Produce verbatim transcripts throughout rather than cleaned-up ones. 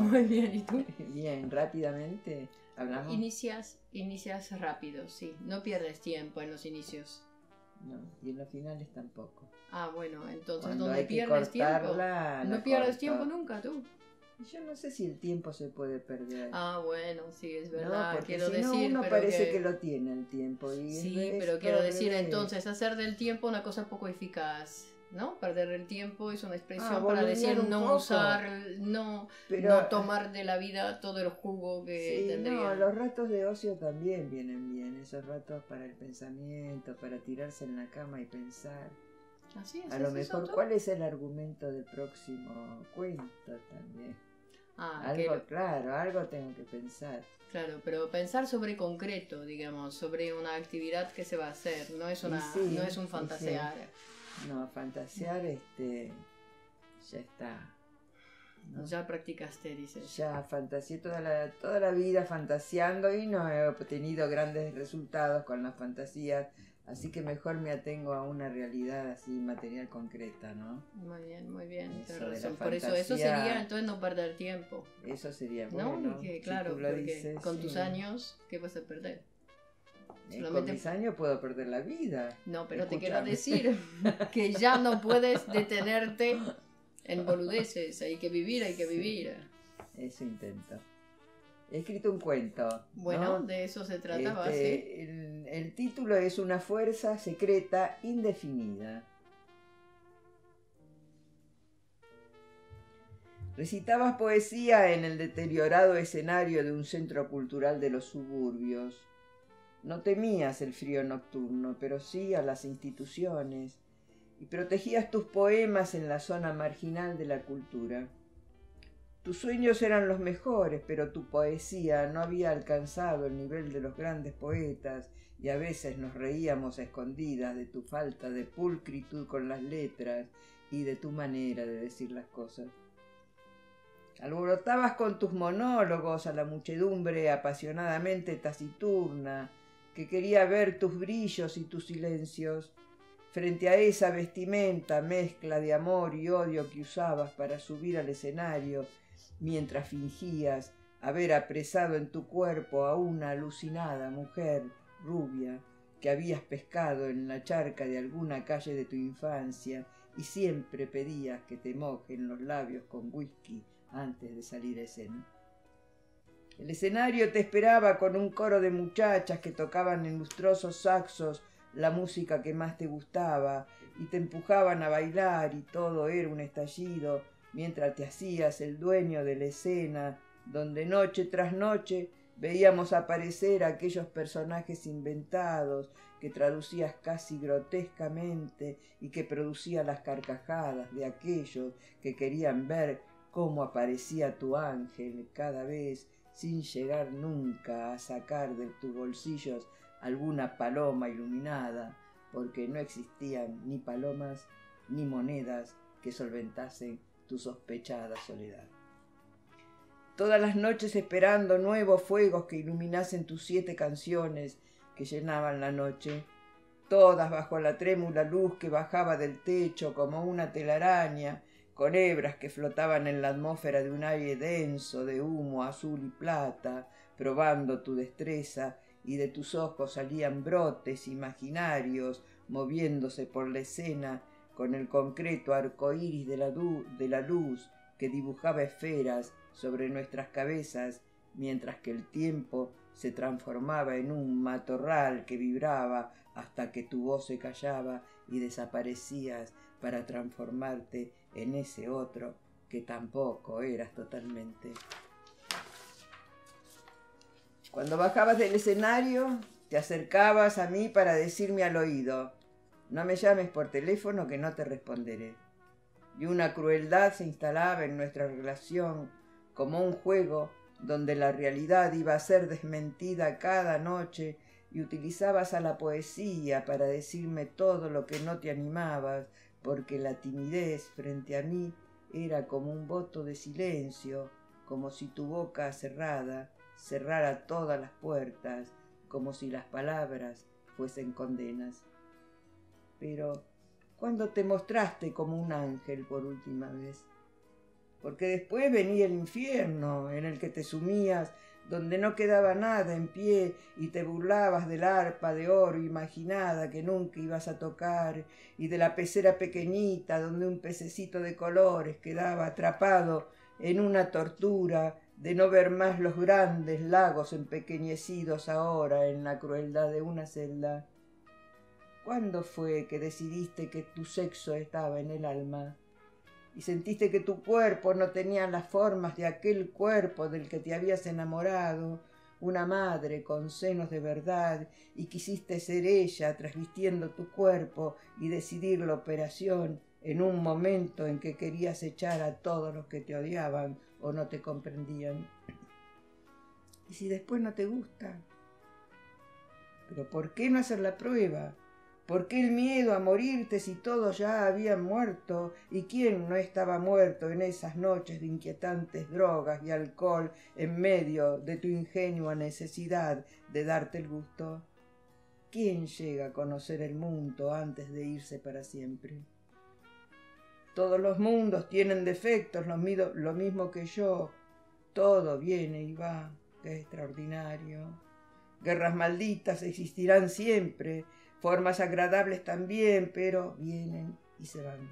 Muy bien, ¿y tú? Bien, rápidamente hablamos. Inicias, inicias rápido, sí. No pierdes tiempo en los inicios. No, y en los finales tampoco. Ah, bueno, entonces cuando donde pierdes tiempo. No pierdes tiempo nunca, tú. Yo no sé si el tiempo se puede perder. Ah, bueno, sí, es verdad. No, porque quiero si decir, no, uno parece que... que lo tiene el tiempo. Y sí, es, pero es quiero decir entonces, hacer del tiempo una cosa poco eficaz. ¿No? Perder el tiempo es una expresión ah, para decir no poco. usar, no, Pero, no tomar de la vida todo el jugo que sí, tendría. No, los ratos de ocio también vienen bien, esos ratos para el pensamiento, para tirarse en la cama y pensar. Así es, a lo mejor, ¿cuál es el argumento del próximo cuento también? Ah, algo que... claro, algo tengo que pensar. Claro, pero pensar sobre concreto, digamos, sobre una actividad que se va a hacer, no es, una, sí, no es un fantasear. Sí. No, fantasear este, ya está. ¿No? Ya practicaste, dices. Ya fantaseé toda la, toda la vida fantaseando y no he obtenido grandes resultados con las fantasías. Así que mejor me atengo a una realidad así, material, concreta, ¿no? Muy bien, muy bien. Eso razón. Fantasía, por eso, eso sería entonces no perder tiempo. Eso sería bueno. No, que, claro, si tú lo porque dices, con sí. tus años, ¿qué vas a perder? Eh, Solamente... Con mis años puedo perder la vida. No, pero Escúchame. te quiero decir que ya no puedes detenerte en boludeces. Hay que vivir, hay que vivir. Sí. Eso intento. He escrito un cuento. Bueno, ¿no? de eso se trataba. Este, ¿sí? el, el título es Una fuerza secreta indefinida. Recitabas poesía en el deteriorado escenario de un centro cultural de los suburbios. No temías el frío nocturno, pero sí a las instituciones. Y protegías tus poemas en la zona marginal de la cultura. Tus sueños eran los mejores, pero tu poesía no había alcanzado el nivel de los grandes poetas y a veces nos reíamos a escondidas de tu falta de pulcritud con las letras y de tu manera de decir las cosas. Alborotabas con tus monólogos a la muchedumbre apasionadamente taciturna que quería ver tus brillos y tus silencios frente a esa vestimenta mezcla de amor y odio que usabas para subir al escenario mientras fingías haber apresado en tu cuerpo a una alucinada mujer rubia que habías pescado en la charca de alguna calle de tu infancia y siempre pedías que te mojen los labios con whisky antes de salir a escena. El escenario te esperaba con un coro de muchachas que tocaban en lustrosos saxos la música que más te gustaba y te empujaban a bailar y todo era un estallido mientras te hacías el dueño de la escena, donde noche tras noche veíamos aparecer a aquellos personajes inventados que traducías casi grotescamente y que producía las carcajadas de aquellos que querían ver cómo aparecía tu ángel cada vez sin llegar nunca a sacar de tus bolsillos alguna paloma iluminada, porque no existían ni palomas ni monedas que solventasen tu sospechada soledad. Todas las noches esperando nuevos fuegos que iluminasen tus siete canciones que llenaban la noche, todas bajo la trémula luz que bajaba del techo como una telaraña, con hebras que flotaban en la atmósfera de un aire denso de humo azul y plata, probando tu destreza, y de tus ojos salían brotes imaginarios moviéndose por la escena con el concreto arcoíris de la, de la luz que dibujaba esferas sobre nuestras cabezas, mientras que el tiempo se transformaba en un matorral que vibraba hasta que tu voz se callaba y desaparecías para transformarte en ese otro que tampoco eras totalmente. Cuando bajabas del escenario, te acercabas a mí para decirme al oído: no me llames por teléfono que no te responderé. y una crueldad se instalaba en nuestra relación como un juego donde la realidad iba a ser desmentida cada noche y utilizabas a la poesía para decirme todo lo que no te animabas, porque la timidez frente a mí era como un voto de silencio, como si tu boca cerrada cerrara todas las puertas, como si las palabras fuesen condenas. Pero, ¿cuándo te mostraste como un ángel por última vez? Porque después venía el infierno en el que te sumías, donde no quedaba nada en pie y te burlabas del arpa de oro imaginada que nunca ibas a tocar y de la pecera pequeñita donde un pececito de colores quedaba atrapado en una tortura de no ver más los grandes lagos empequeñecidos ahora en la crueldad de una celda. ¿Cuándo fue que decidiste que tu sexo estaba en el alma? Y sentiste que tu cuerpo no tenía las formas de aquel cuerpo del que te habías enamorado, una madre con senos de verdad, y quisiste ser ella trasvistiendo tu cuerpo y decidir la operación en un momento en que querías echar a todos los que te odiaban o no te comprendían. ¿Y si después no te gusta? ¿Pero por qué no hacer la prueba? ¿Por qué el miedo a morirte si todos ya habían muerto? ¿Y quién no estaba muerto en esas noches de inquietantes drogas y alcohol en medio de tu ingenua necesidad de darte el gusto? ¿Quién llega a conocer el mundo antes de irse para siempre? Todos los mundos tienen defectos, lo mismo que yo. Todo viene y va, que es extraordinario. Guerras malditas existirán siempre, formas agradables también, pero vienen y se van.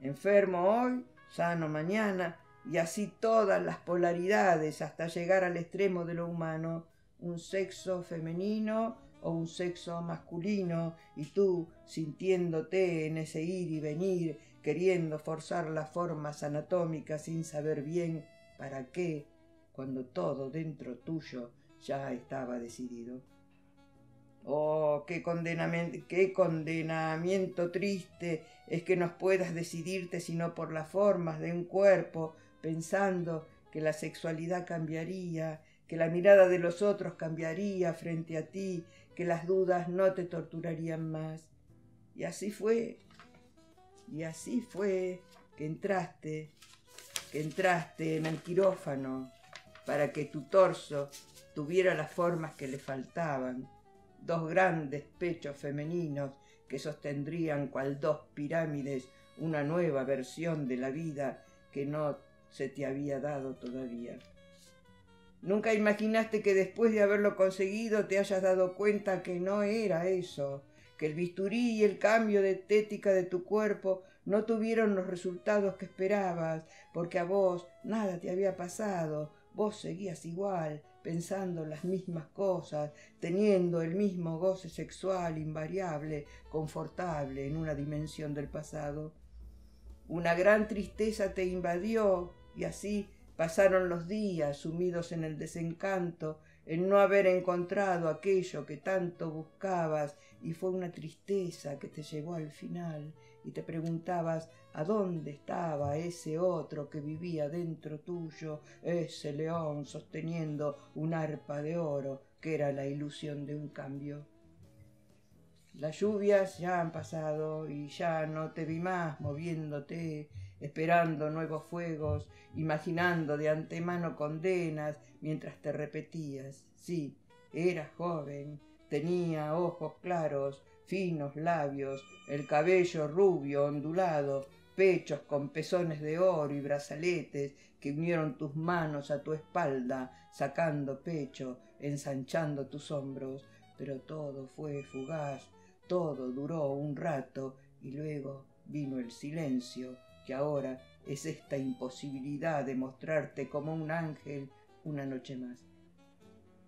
Enfermo hoy, sano mañana, y así todas las polaridades hasta llegar al extremo de lo humano, un sexo femenino o un sexo masculino, y tú sintiéndote en ese ir y venir, queriendo forzar las formas anatómicas sin saber bien para qué, cuando todo dentro tuyo ya estaba decidido. Oh, qué condenamiento, qué condenamiento triste es que no puedas decidirte sino por las formas de un cuerpo, pensando que la sexualidad cambiaría, que la mirada de los otros cambiaría frente a ti, que las dudas no te torturarían más. Y así fue, y así fue que entraste, que entraste en el quirófano para que tu torso tuviera las formas que le faltaban. Dos grandes pechos femeninos que sostendrían cual dos pirámides una nueva versión de la vida que no se te había dado todavía. Nunca imaginaste que después de haberlo conseguido te hayas dado cuenta que no era eso, que el bisturí y el cambio de estética de tu cuerpo no tuvieron los resultados que esperabas, porque a vos nada te había pasado, vos seguías igual, pensando las mismas cosas, teniendo el mismo goce sexual invariable, confortable en una dimensión del pasado. Una gran tristeza te invadió y así pasaron los días sumidos en el desencanto, en no haber encontrado aquello que tanto buscabas, y fue una tristeza que te llevó al final y te preguntabas a dónde estaba ese otro que vivía dentro tuyo, ese león sosteniendo un arpa de oro que era la ilusión de un cambio. Las lluvias ya han pasado y ya no te vi más moviéndote, esperando nuevos fuegos, imaginando de antemano condenas mientras te repetías. Sí, eras joven, tenía ojos claros, finos labios, el cabello rubio, ondulado, pechos con pezones de oro y brazaletes que unieron tus manos a tu espalda, sacando pecho, ensanchando tus hombros. Pero todo fue fugaz, todo duró un rato y luego vino el silencio, que ahora es esta imposibilidad de mostrarte como un ángel una noche más.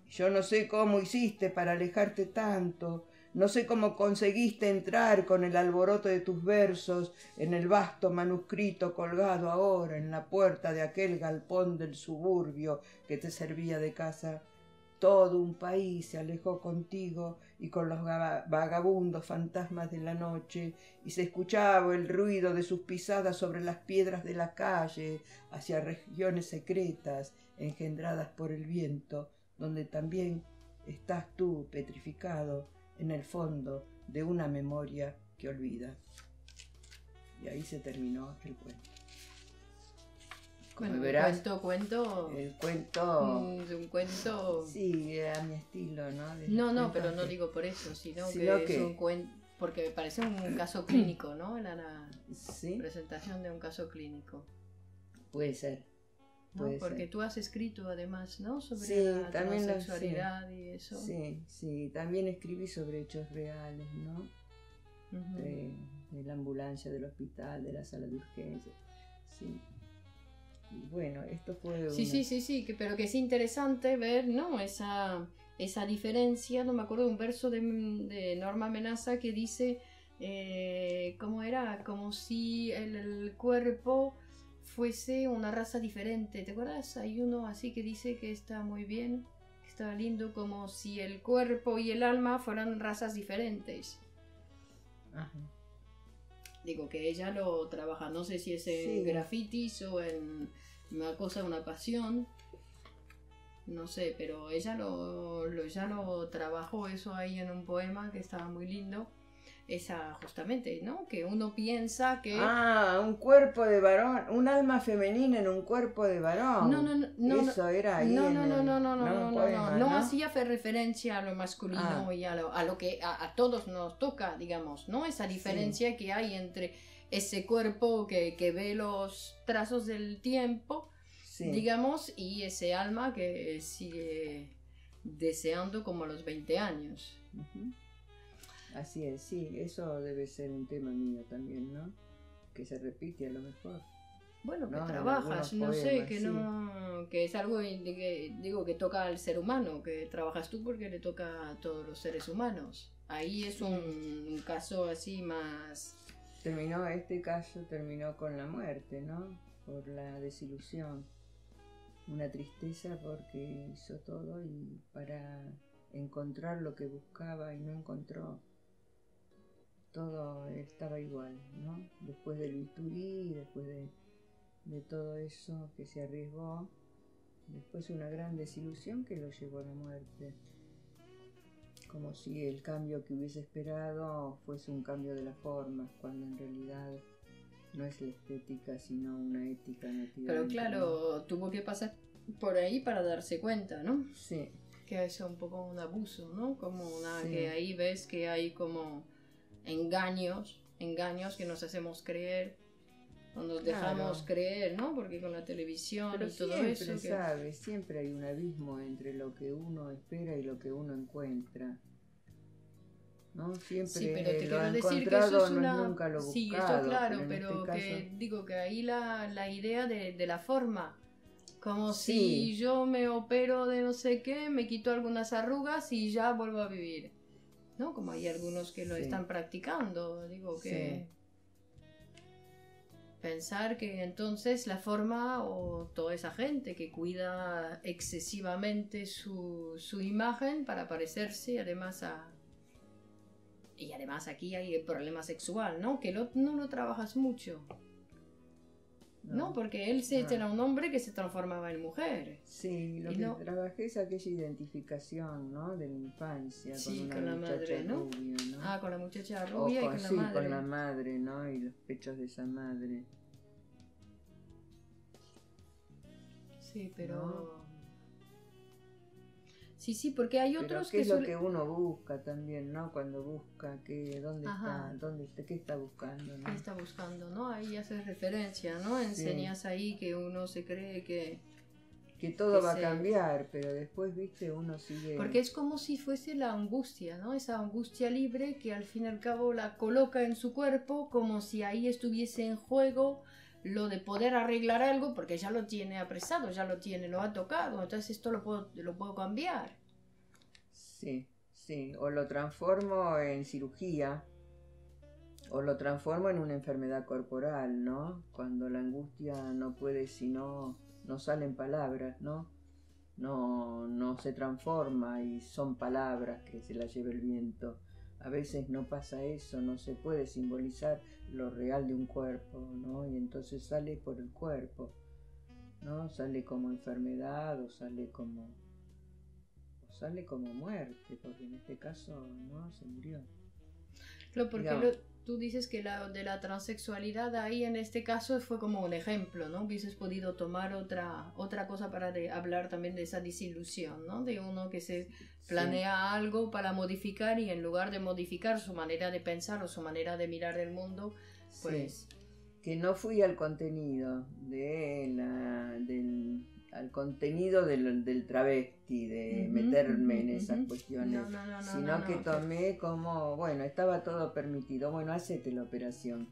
Yo no sé cómo hiciste para alejarte tanto, no sé cómo conseguiste entrar con el alboroto de tus versos en el vasto manuscrito colgado ahora en la puerta de aquel galpón del suburbio que te servía de casa. Todo un país se alejó contigo y con los vagabundos fantasmas de la noche, y se escuchaba el ruido de sus pisadas sobre las piedras de la calle, hacia regiones secretas engendradas por el viento, donde también estás tú petrificado en el fondo de una memoria que olvida. Y ahí se terminó el cuento. Como verás, cuento, cuento. El cuento. Es un cuento. Sí, a mi estilo, ¿no? De no, no, pero no digo por eso, sino, sino que, que es un cuento. Porque me parece un caso clínico, ¿no? En la ¿sí? presentación de un caso clínico. Puede ser. Puede no, porque ser. Tú has escrito además, ¿no? Sobre sí, la transexualidad sí. y eso. Sí, sí. También escribí sobre hechos reales, ¿no? Uh-huh. de, de la ambulancia, del hospital, de la sala de urgencia. Sí. Bueno, esto fue... Sí, una... sí, sí, sí, que, pero que es interesante ver, ¿no? Esa, esa diferencia, no me acuerdo de un verso de, de Norma Menassa que dice, eh, ¿cómo era? Como si el, el cuerpo fuese una raza diferente, ¿te acuerdas? Hay uno así que dice que está muy bien, que está lindo, como si el cuerpo y el alma fueran razas diferentes. Ajá. Digo, que ella lo trabaja, no sé si es en sí. grafitis o en una cosa, una pasión, no sé, pero ella lo, lo, ya lo trabajó eso ahí en un poema que estaba muy lindo, esa justamente, ¿no? Que uno piensa que... Ah, un cuerpo de varón, un alma femenina en un cuerpo de varón. No, no, no. no eso era ahí. No, no, no, no, no, no, no, poema, no, no, no hacía referencia a lo masculino ah. y a lo, a lo que a, a todos nos toca, digamos, ¿no? Esa diferencia sí. que hay entre ese cuerpo que, que ve los trazos del tiempo, sí. digamos, y ese alma que sigue deseando como a los veinte años. Uh-huh. Así es, sí, eso debe ser un tema mío también, ¿no? Que se repite a lo mejor. Bueno, que no, trabajas, no poemas, sé, que sí. no, que es algo que, digo, que toca al ser humano, que trabajas tú porque le toca a todos los seres humanos. Ahí es un, un caso así más... Terminó, este caso terminó con la muerte, ¿no? Por la desilusión. Una tristeza porque hizo todo y para encontrar lo que buscaba y no encontró. Todo estaba igual, ¿no? Después del bisturí, después de, de todo eso que se arriesgó, después una gran desilusión que lo llevó a la muerte. Como si el cambio que hubiese esperado fuese un cambio de las formas, cuando en realidad no es la estética, sino una ética nativa. Pero claro, tuvo que pasar por ahí para darse cuenta, ¿no? Sí. Que es un poco un abuso, ¿no? Como una sí. que ahí ves que hay como... engaños, engaños que nos hacemos creer, o nos claro. dejamos creer, ¿no? Porque con la televisión pero y todo siempre, eso... Pero que... sabes, siempre hay un abismo entre lo que uno espera y lo que uno encuentra, ¿no? Siempre sí, pero te quiero decir que eso es una... no, nunca lo buscado, sí, eso claro, pero, pero este que caso... digo que ahí la, la idea de, de la forma... Como sí. si yo me opero de no sé qué, me quito algunas arrugas y ya vuelvo a vivir. ¿No? Como hay algunos que lo sí. están practicando, digo que sí. pensar que entonces la forma o toda esa gente que cuida excesivamente su, su imagen para parecerse además a... Y además aquí hay el problema sexual, ¿no? Que lo, no lo trabajas mucho. No, no porque él se no. era un hombre que se transformaba en mujer. Sí, lo y que no... trabajé es aquella identificación, ¿no? De la infancia, sí, con, una con la madre, ¿no? Rubia, ¿no? Ah, con la muchacha rubia o con, y con sí, la madre. con la madre, ¿no? Y los pechos de esa madre. Sí, pero... ¿no? Sí, sí, porque hay otros pero que... es lo suele... que uno busca también, ¿no? Cuando busca, que, ¿dónde, está, dónde está, ¿qué está buscando? ¿no? ¿Qué está buscando, no? Ahí haces referencia, ¿no? Enseñas sí. ahí que uno se cree que... Que todo que va se... a cambiar, pero después, viste, uno sigue... Porque es como si fuese la angustia, ¿no? Esa angustia libre que al fin y al cabo la coloca en su cuerpo como si ahí estuviese en juego... lo de poder arreglar algo porque ya lo tiene apresado, ya lo tiene, lo ha tocado, entonces esto lo puedo, lo puedo cambiar. Sí, sí, o lo transformo en cirugía, o lo transformo en una enfermedad corporal, ¿no? Cuando la angustia no puede sino, no salen palabras, ¿no? no, no se transforma y son palabras que se las lleva el viento. A veces no pasa eso, no se puede simbolizar lo real de un cuerpo, ¿no? Y entonces sale por el cuerpo, ¿no? Sale como enfermedad o sale como, o sale como muerte, porque en este caso no se murió. Claro, porque lo, tú dices que la, de la transexualidad ahí en este caso fue como un ejemplo, ¿no? Hubieses podido tomar otra, otra cosa para de, hablar también de esa desilusión, ¿no? De uno que se planea sí. algo para modificar y en lugar de modificar su manera de pensar o su manera de mirar el mundo, pues... Sí. Que no fui al contenido, de la, del, al contenido del, del travesti, de uh-huh, meterme uh-huh, en esas uh-huh. cuestiones, no, no, no, sino no, no, que tomé no. como, bueno, estaba todo permitido, bueno, hacete la operación,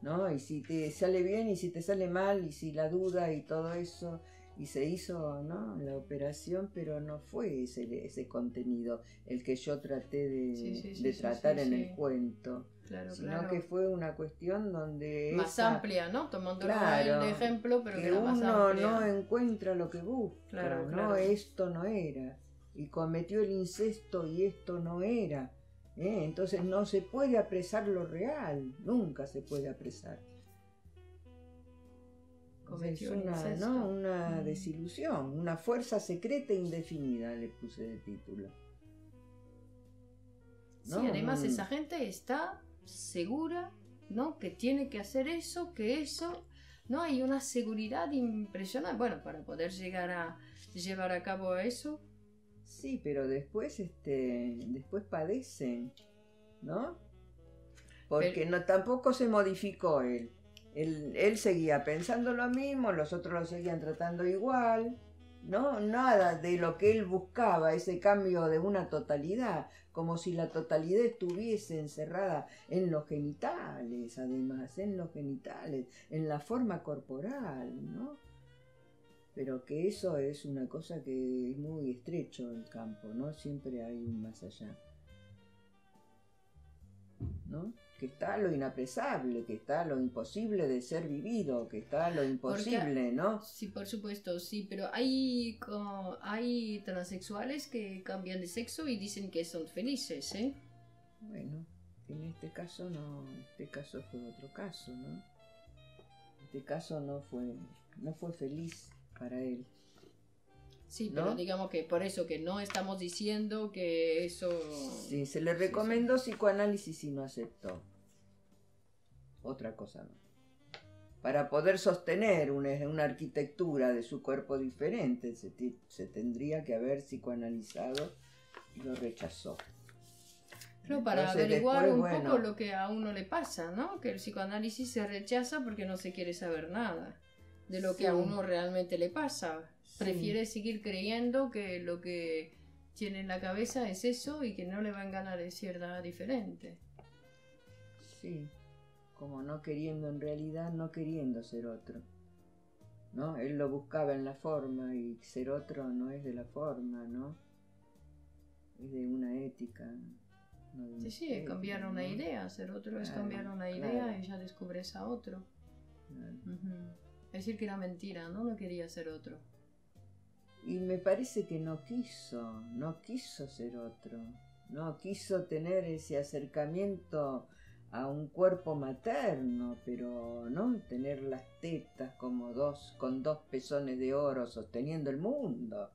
¿no? Y si te sale bien y si te sale mal y si la duda y todo eso, y se hizo, ¿no? La operación, pero no fue ese, ese contenido el que yo traté de, sí, sí, sí, de tratar sí, sí, en sí. el cuento. Claro, sino claro. que fue una cuestión donde... Más esa... amplia, ¿no? Tomando claro, el ejemplo, pero que, que más uno amplia. No encuentra lo que busca, claro, ¿no? Claro. Esto no era. Y cometió el incesto y esto no era. ¿Eh? Entonces no se puede apresar lo real, nunca se puede apresar. Cometió es una, incesto. ¿No? Una mm. desilusión, una fuerza secreta e indefinida, le puse de título. ¿No? Sí, además mm. esa gente está... segura, ¿no? Que tiene que hacer eso, que eso, ¿no? Hay una seguridad impresionante, bueno, para poder llegar a llevar a cabo eso. Sí, pero después, este, después padecen, ¿no? Porque pero... no, tampoco se modificó él. él. Él seguía pensando lo mismo, los otros lo seguían tratando igual, ¿no? Nada de lo que él buscaba, ese cambio de una totalidad, como si la totalidad estuviese encerrada en los genitales, además, en los genitales, en la forma corporal, ¿no? Pero que eso es una cosa que es muy estrecho el campo, ¿no? Siempre hay un más allá, ¿no? Que está lo inapresable, que está lo imposible de ser vivido, que está lo imposible, porque, ¿no? Sí, por supuesto, sí, pero hay, como, hay transexuales que cambian de sexo y dicen que son felices, ¿eh? Bueno, en este caso no, este caso fue otro caso, ¿no? Este caso no fue, no fue feliz para él. Sí, pero ¿no? digamos que por eso que no estamos diciendo que eso... Sí, se le recomendó sí, sí. psicoanálisis y no aceptó. Otra cosa no. Para poder sostener una, una arquitectura de su cuerpo diferente, se, se tendría que haber psicoanalizado y lo rechazó. Pero para Entonces, averiguar después, un bueno, poco lo que a uno le pasa, ¿no? Que el psicoanálisis se rechaza porque no se quiere saber nada de lo sí. que a uno realmente le pasa. Prefiere sí. seguir creyendo que lo que tiene en la cabeza es eso y que no le van a ganar decir nada diferente. Sí, como no queriendo en realidad, no queriendo ser otro, ¿no? Él lo buscaba en la forma y ser otro no es de la forma, ¿no? Es de una ética. No de sí, sí, es cambiar una ¿no? idea. Ser otro claro, es cambiar una idea claro. y ya descubres a otro. Claro. Uh-huh. Es decir que era mentira, ¿no? No quería ser otro. Y me parece que no quiso, no quiso ser otro, no quiso tener ese acercamiento a un cuerpo materno, pero no tener las tetas como dos, con dos pezones de oro sosteniendo el mundo,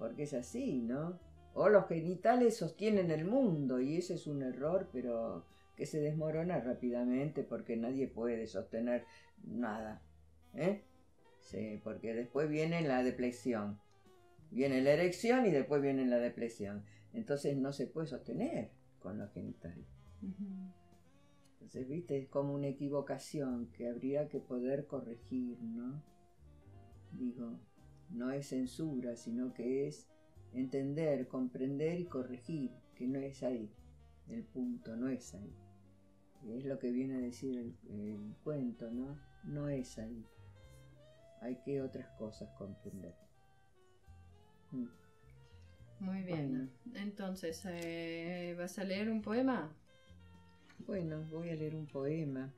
porque es así, ¿no? O los genitales sostienen el mundo y ese es un error, pero que se desmorona rápidamente porque nadie puede sostener nada, ¿eh? Sí, porque después viene la depresión, viene la erección y después viene la depresión. Entonces no se puede sostener con los genitales. Uh-huh. Entonces, viste, es como una equivocación que habría que poder corregir, ¿no? Digo, no es censura, sino que es entender, comprender y corregir, que no es ahí, el punto no es ahí. Y es lo que viene a decir el, el cuento, ¿no? No es ahí. Hay que otras cosas comprender. Mm. Muy bien. Bueno. Entonces, eh, ¿vas a leer un poema? Bueno, voy a leer un poema.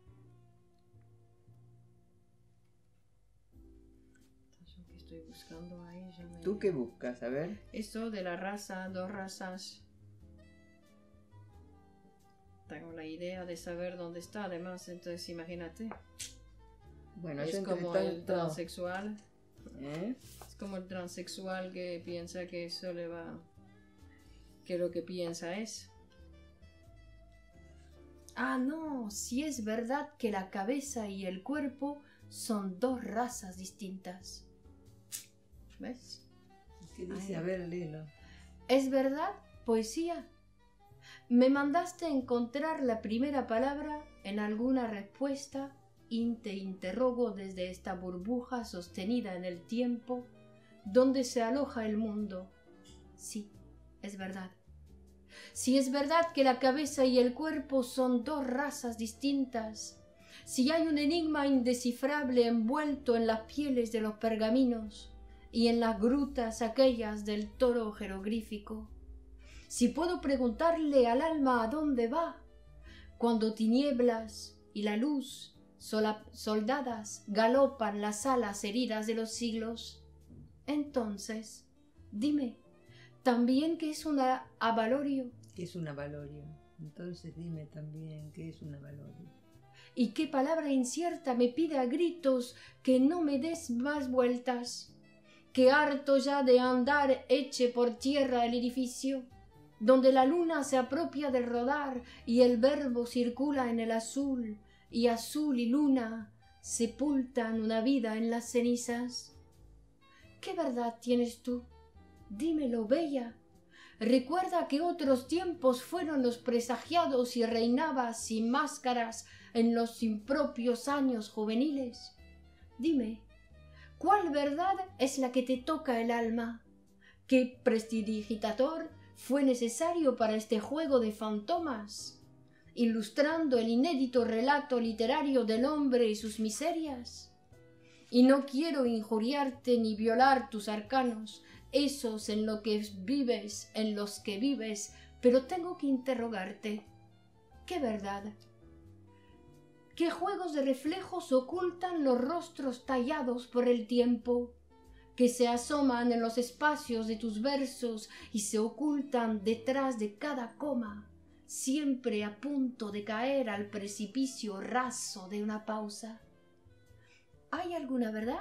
Entonces, estoy buscando ahí. Ya me... ¿Tú qué buscas? A ver. Esto de la raza, dos razas. Tengo la idea de saber dónde está, además, entonces imagínate. Bueno, es como tanto... el transexual. ¿Eh? Es como el transexual que piensa que eso le va... que lo que piensa es... Ah, no, si es verdad que la cabeza y el cuerpo son dos razas distintas. ¿Ves? ¿Qué dice? Ay, a ver, léelo. ¿Es verdad? Poesía. Me mandaste encontrar la primera palabra en alguna respuesta y te interrogo desde esta burbuja sostenida en el tiempo donde se aloja el mundo. Sí, es verdad. Si es verdad que la cabeza y el cuerpo son dos razas distintas, si hay un enigma indescifrable envuelto en las pieles de los pergaminos y en las grutas aquellas del toro jeroglífico, si puedo preguntarle al alma a dónde va, cuando tinieblas y la luz soldadas galopan las alas heridas de los siglos, entonces, dime, también que es un abalorio. ¿Qué es un abalorio? Entonces dime también qué es un abalorio. ¿Y qué palabra incierta me pide a gritos que no me des más vueltas? Que harto ya de andar eche por tierra el edificio, donde la luna se apropia del rodar y el verbo circula en el azul, y azul y luna sepultan una vida en las cenizas. ¿Qué verdad tienes tú? Dímelo, bella. Recuerda que otros tiempos fueron los presagiados y reinabas sin máscaras en los impropios años juveniles. Dime, ¿cuál verdad es la que te toca el alma? ¿Qué prestidigitador fue necesario para este juego de fantomas, ilustrando el inédito relato literario del hombre y sus miserias? Y no quiero injuriarte ni violar tus arcanos, esos en los que vives, en los que vives, pero tengo que interrogarte. ¿Qué verdad? ¿Qué juegos de reflejos ocultan los rostros tallados por el tiempo, que se asoman en los espacios de tus versos y se ocultan detrás de cada coma, siempre a punto de caer al precipicio raso de una pausa? ¿Hay alguna verdad?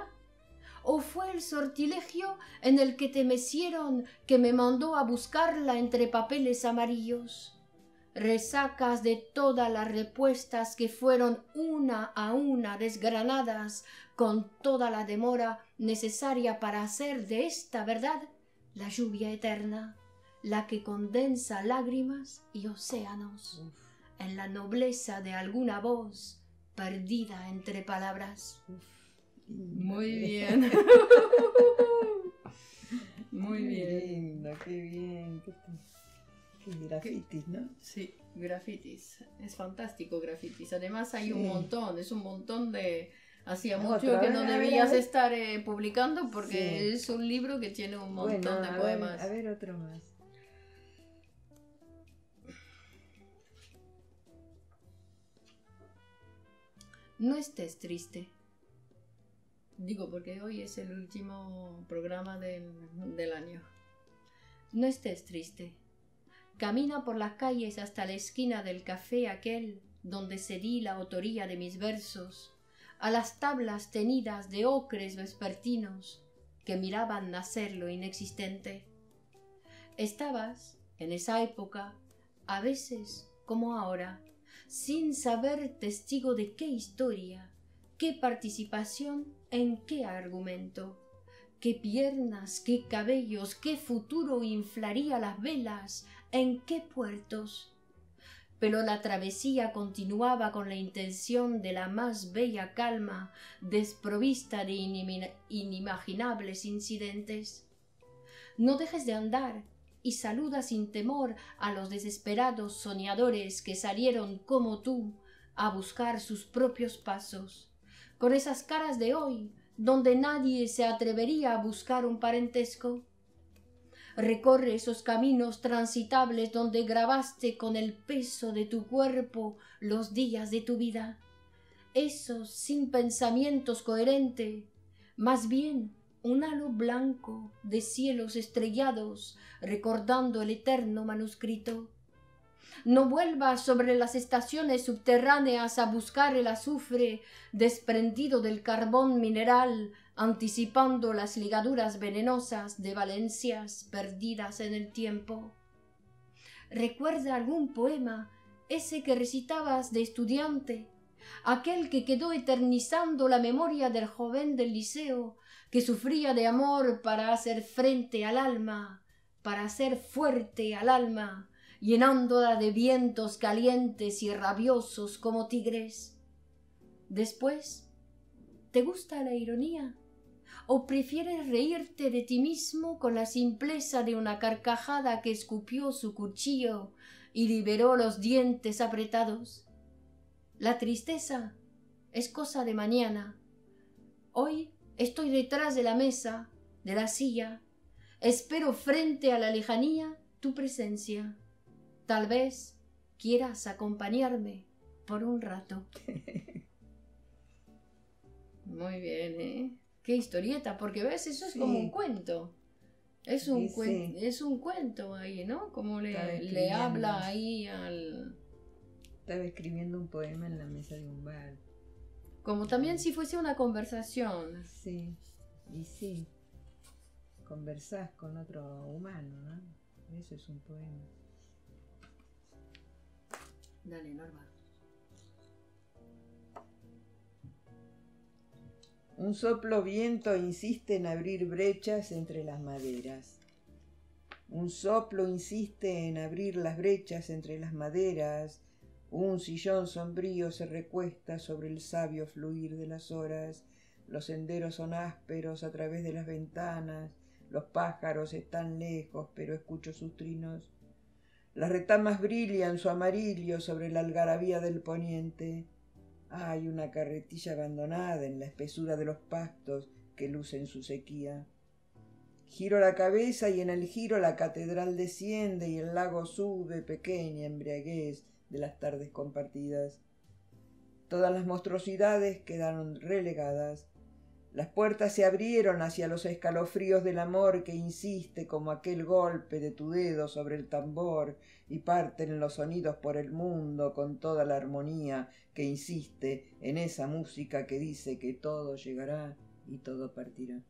¿O fue el sortilegio en el que te mecieron que me mandó a buscarla entre papeles amarillos? Resacas de todas las respuestas que fueron una a una desgranadas con toda la demora necesaria para hacer de esta verdad la lluvia eterna, la que condensa lágrimas y océanos Uf. en la nobleza de alguna voz perdida entre palabras. Uf. Muy bien. Muy bien. Qué lindo, qué bien. Qué grafitis, ¿no? Sí, grafitis. Es fantástico grafitis. Además hay sí. un montón, es un montón de... Hacía no, mucho que no debías vez... estar eh, publicando porque sí. es un libro que tiene un montón bueno, de poemas. A ver, a ver otro más. No estés triste. Digo, porque hoy es el último programa del, del año. No estés triste. Camina por las calles hasta la esquina del café aquel donde cedí la autoría de mis versos, a las tablas tenidas de ocres vespertinos que miraban nacer lo inexistente. Estabas, en esa época, a veces como ahora, sin saber testigo de qué historia, qué participación, en qué argumento, qué piernas, qué cabellos, qué futuro inflaría las velas, en qué puertos. Pero la travesía continuaba con la intención de la más bella calma, desprovista de inim- inimaginables incidentes. No dejes de andar y saluda sin temor a los desesperados soñadores que salieron como tú a buscar sus propios pasos, con esas caras de hoy, donde nadie se atrevería a buscar un parentesco. Recorre esos caminos transitables donde grabaste con el peso de tu cuerpo los días de tu vida. Esos sin pensamientos coherentes, más bien un halo blanco de cielos estrellados recordando el eterno manuscrito. No vuelvas sobre las estaciones subterráneas a buscar el azufre desprendido del carbón mineral, anticipando las ligaduras venenosas de Valencias perdidas en el tiempo. Recuerda algún poema, ese que recitabas de estudiante, aquel que quedó eternizando la memoria del joven del liceo que sufría de amor para hacer frente al alma, para hacer fuerte al alma, llenándola de vientos calientes y rabiosos como tigres. Después, ¿te gusta la ironía? ¿O prefieres reírte de ti mismo con la simpleza de una carcajada que escupió su cuchillo y liberó los dientes apretados? La tristeza es cosa de mañana. Hoy estoy detrás de la mesa, de la silla. Espero frente a la lejanía tu presencia. Tal vez quieras acompañarme por un rato. Muy bien, ¿eh? Qué historieta, porque ves, eso es sí. como un cuento. Es un, sí, cuen sí. es un cuento ahí, ¿no? Como le, le habla ahí al... Estaba escribiendo un poema en la mesa de un bar. Como también si fuese una conversación. Sí, y sí. Conversás con otro humano, ¿no? Eso es un poema. Dale, Norma. Un soplo viento insiste en abrir brechas entre las maderas. Un soplo insiste en abrir las brechas entre las maderas. Un sillón sombrío se recuesta sobre el sabio fluir de las horas. Los senderos son ásperos a través de las ventanas. Los pájaros están lejos, pero escucho sus trinos. Las retamas brillan su amarillo sobre la algarabía del poniente. Hay una carretilla abandonada en la espesura de los pastos que lucen su sequía. Giro la cabeza y en el giro la catedral desciende y el lago sube, pequeña embriaguez de las tardes compartidas. Todas las monstruosidades quedaron relegadas. Las puertas se abrieron hacia los escalofríos del amor que insiste como aquel golpe de tu dedo sobre el tambor y parten los sonidos por el mundo con toda la armonía que insiste en esa música que dice que todo llegará y todo partirá.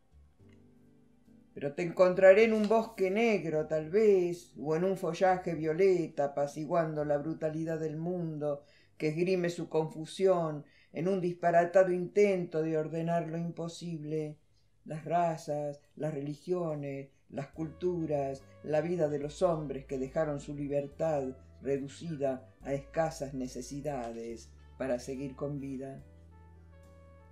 Pero te encontraré en un bosque negro, tal vez, o en un follaje violeta apaciguando la brutalidad del mundo que esgrime su confusión en un disparatado intento de ordenar lo imposible. Las razas, las religiones, las culturas, la vida de los hombres que dejaron su libertad reducida a escasas necesidades para seguir con vida.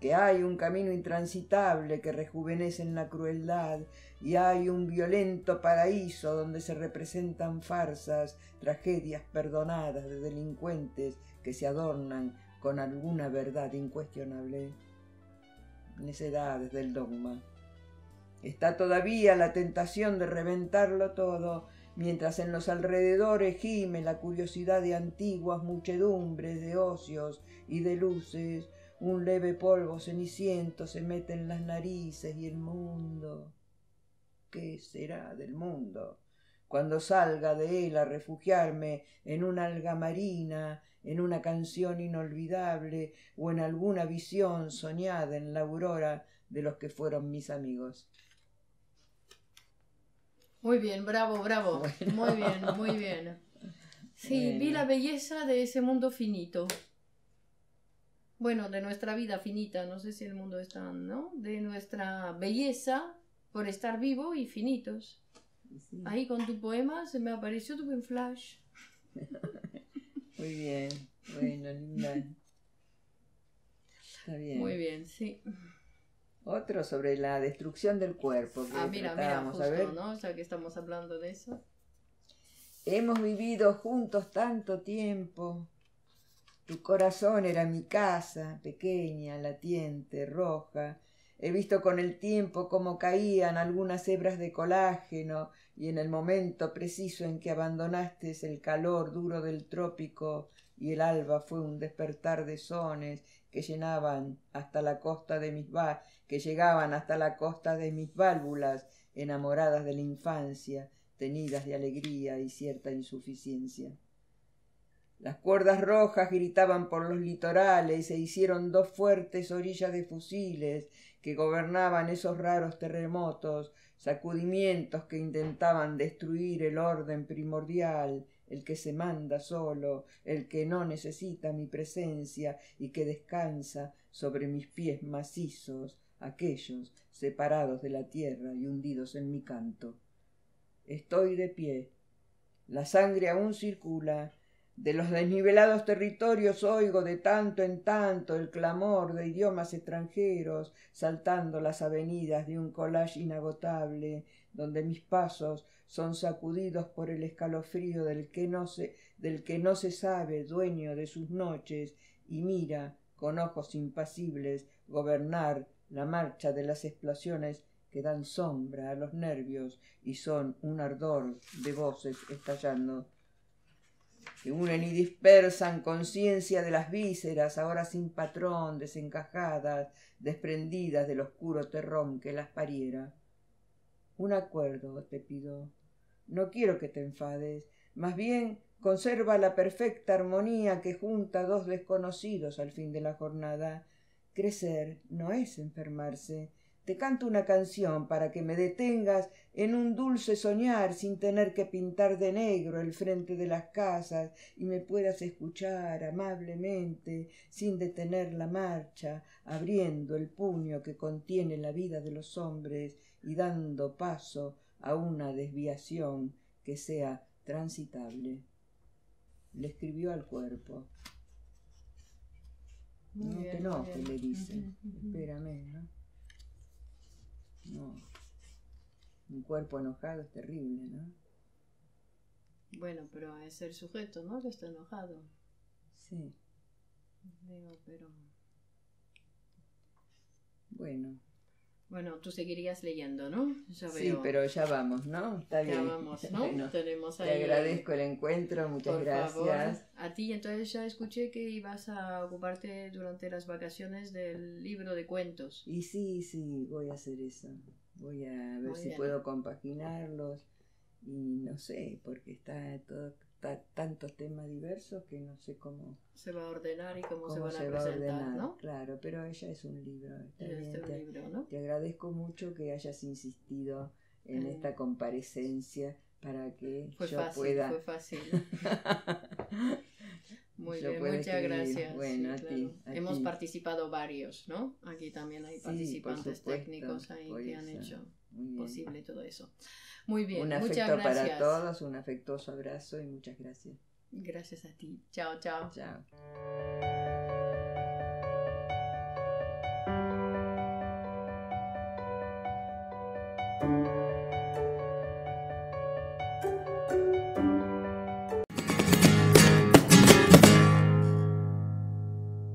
Que hay un camino intransitable que rejuvenece en la crueldad y hay un violento paraíso donde se representan farsas, tragedias perdonadas de delincuentes que se adornan con alguna verdad incuestionable. Necedades del dogma. Está todavía la tentación de reventarlo todo, mientras en los alrededores gime la curiosidad de antiguas muchedumbres de ocios y de luces. Un leve polvo ceniciento se mete en las narices y el mundo. ¿Qué será del mundo? Cuando salga de él a refugiarme en una alga marina, en una canción inolvidable o en alguna visión soñada en la aurora de los que fueron mis amigos. Muy bien, bravo, bravo. Bueno. Muy bien, muy bien. Sí, bueno. Vi la belleza de ese mundo finito. Bueno, de nuestra vida finita, no sé si el mundo es tan, ¿no? De nuestra belleza por estar vivo y finitos. Sí. Ahí con tu poema se me apareció tu buen flash. Muy bien, bueno, linda. Está bien. Muy bien, sí. Otro sobre la destrucción del cuerpo. Ah, mira, mira, justo, a ver. ¿No? O sea, que estamos hablando de eso. Hemos vivido juntos tanto tiempo. Tu corazón era mi casa, pequeña, latiente, roja. He visto con el tiempo cómo caían algunas hebras de colágeno y en el momento preciso en que abandonaste el calor duro del trópico y el alba fue un despertar de sones que llenaban hasta la costa de mis va- que llegaban hasta la costa de mis válvulas, enamoradas de la infancia, tenidas de alegría y cierta insuficiencia. Las cuerdas rojas gritaban por los litorales, se hicieron dos fuertes orillas de fusiles que gobernaban esos raros terremotos, sacudimientos que intentaban destruir el orden primordial, el que se manda solo, el que no necesita mi presencia y que descansa sobre mis pies macizos, aquellos separados de la tierra y hundidos en mi canto. Estoy de pie, la sangre aún circula. De los desnivelados territorios oigo de tanto en tanto el clamor de idiomas extranjeros, saltando las avenidas de un collage inagotable, donde mis pasos son sacudidos por el escalofrío del que no se, del que no se sabe dueño de sus noches y mira con ojos impasibles gobernar la marcha de las explosiones que dan sombra a los nervios y son un ardor de voces estallando, que unen y dispersan conciencia de las vísceras, ahora sin patrón, desencajadas, desprendidas del oscuro terrón que las pariera. Un acuerdo te pido. No quiero que te enfades, más bien conserva la perfecta armonía que junta dos desconocidos al fin de la jornada. Crecer no es enfermarse. Te canto una canción para que me detengas en un dulce soñar sin tener que pintar de negro el frente de las casas y me puedas escuchar amablemente sin detener la marcha, abriendo el puño que contiene la vida de los hombres y dando paso a una desviación que sea transitable. Le escribió al cuerpo. Muy no bien, te enojes, le dice. Uh-huh, uh-huh. Espérame, ¿no? No, un cuerpo enojado es terrible, ¿no? Bueno, pero es el sujeto, ¿no? Que está enojado. Sí. Digo, pero... Bueno. Bueno, tú seguirías leyendo, ¿no? Ya sí, veo. Pero ya vamos, ¿no? Está bien. Ya vamos, ¿no? Bueno, tenemos ahí... Te agradezco el encuentro, muchas gracias. Por favor. A ti, entonces ya escuché que ibas a ocuparte durante las vacaciones del libro de cuentos. Y sí, sí, voy a hacer eso. Voy a ver si puedo compaginarlos. Y no sé, porque está todo... tantos temas diversos que no sé cómo se va a ordenar y cómo, cómo se van a se presentar, va a ordenar, ¿no? Claro, pero ella es un libro, es un te, libro ¿no? Te agradezco mucho que hayas insistido en eh. esta comparecencia para que fue yo fácil, pueda fue fácil muy yo bien, muchas escribir. Gracias bueno, sí, a claro. ti, a hemos ti. Participado varios, ¿no? Aquí también hay participantes sí, técnicos ahí que eso. Han hecho posible todo eso. Muy bien, un afecto muchas gracias. Para todos, un afectuoso abrazo y muchas gracias. Gracias a ti. Chao, chao. Chao.